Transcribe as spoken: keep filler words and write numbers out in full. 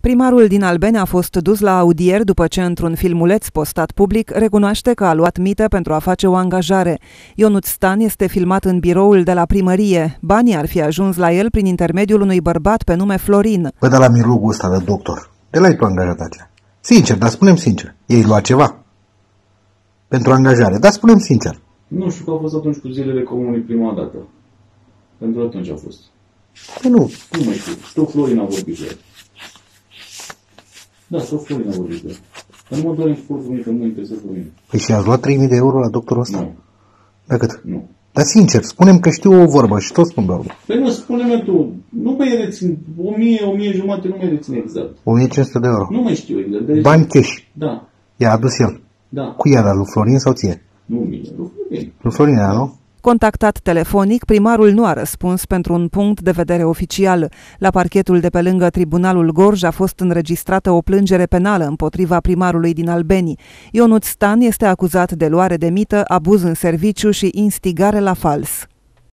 Primarul din Albeni a fost dus la audieri după ce, într-un filmuleț postat public, recunoaște că a luat mită pentru a face o angajare. Ionut Stan este filmat în biroul de la primărie. Banii ar fi ajuns la el prin intermediul unui bărbat pe nume Florin. Bă, dar la mirlugul ăsta de doctor, de la-i tu angajatatea? Sincer, dar spunem sincer, ei lua ceva pentru angajare, dar spunem sincer. Nu știu că a fost atunci cu zilele comunii prima dată. Pentru atunci a fost. Păi nu. Nu mai știu, știu Florin a vorbit de el. Da, sau Florin a vorbit de el. Dar nu mă dorim Florin, că nu interesează Florin. Păi și ați luat trei mii de euro la doctorul ăsta? Nu. Da cât? Nu. Dar sincer, spunem că știu o vorbă și tot spun pe vorbă. Păi nu, spune-mi tu, nu mai rețin, o mie, o mie jumate nu mai rețin exact. o mie cinci sute de euro? Nu mai știu exact. De bani cash? Da. I-a adus el? Da. Cui i-a dat, lui Florin sau ție? Nu mine, lui Florin. Lui Florin, da, nu? Contactat telefonic, primarul nu a răspuns pentru un punct de vedere oficial. La parchetul de pe lângă Tribunalul Gorj a fost înregistrată o plângere penală împotriva primarului din Albeni. Ionut Stan este acuzat de luare de mită, abuz în serviciu și instigare la fals.